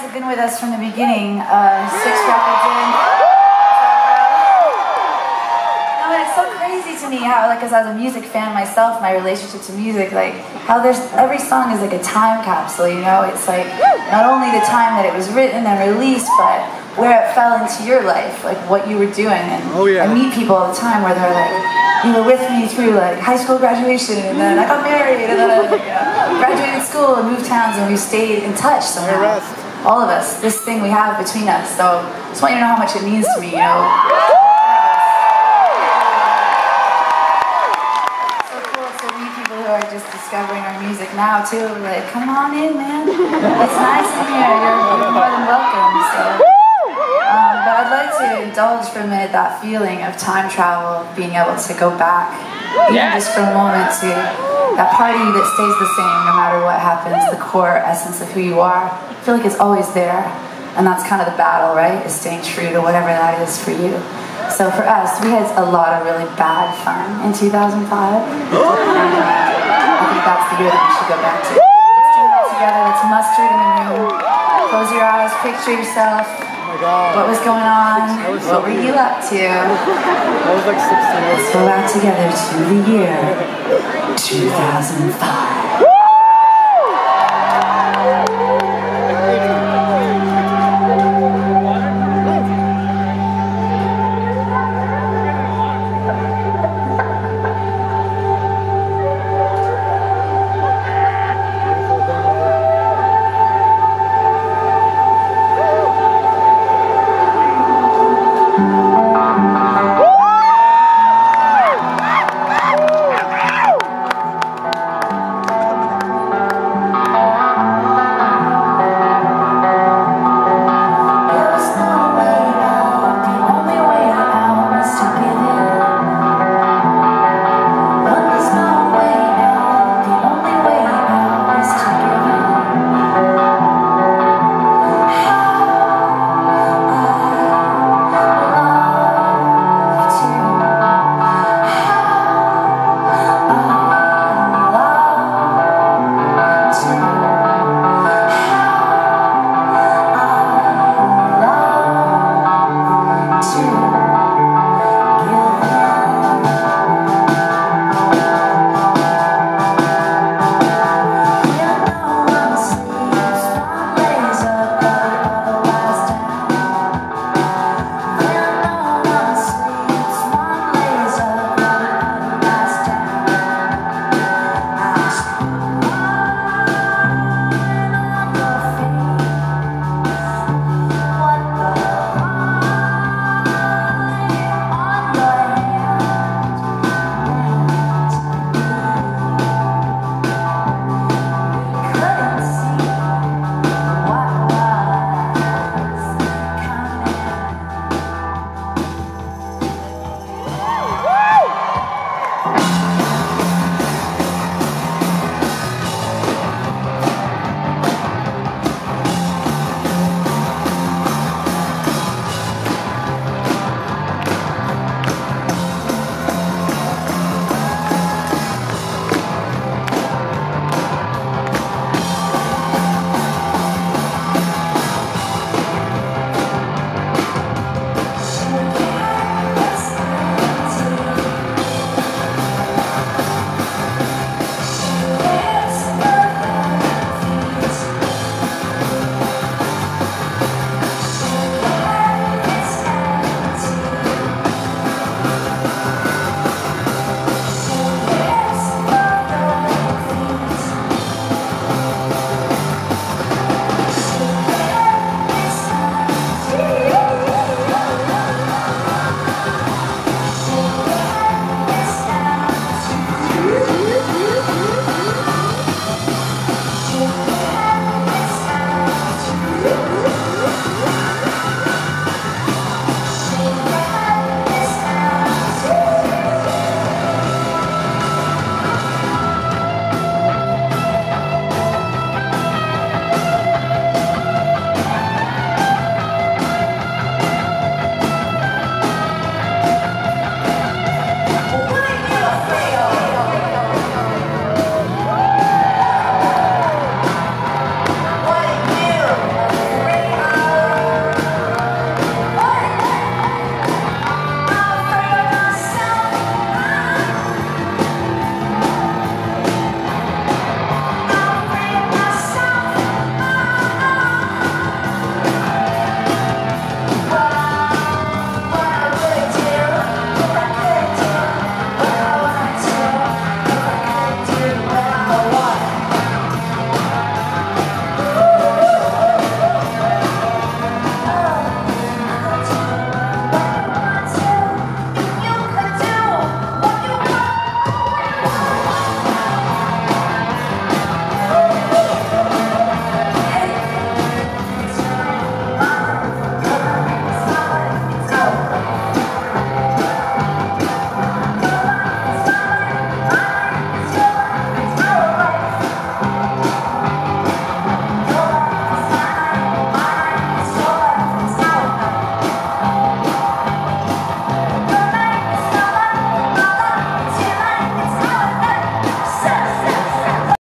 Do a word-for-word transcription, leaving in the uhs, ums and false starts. guys have been with us from the beginning, uh, six records in. No, it's so crazy to me how, like, as a music fan myself, my relationship to music, like, how there's every song is like a time capsule, you know? It's like not only the time that it was written and released, but where it fell into your life, like what you were doing. And oh, yeah. I meet people all the time where they're like, you were with me through like high school graduation, and then I got married, and then I like, uh, graduated school and moved towns, and we stayed in touch somehow. All of us, this thing we have between us. So I just want you to know how much it means to me, you know. It's so cool to meet people who are just discovering our music now too. Like, come on in, man. It's nice in here. You're, you're more than welcome. So. But I'd like to indulge for a minute that feeling of time travel, being able to go back, even just for a moment, to that part of you that stays the same no matter what happens, the core essence of who you are. I feel like it's always there, and that's kind of the battle, right, is staying true to whatever that is for you. So for us, we had a lot of really bad fun in two thousand five. And, uh, I think that's the year that we should go back to. Let's do it together, let's muster it in the room. Close your eyes, picture yourself. What was going on? Was what were you up to? I was like sixteen. Let's go out together to the year two thousand five.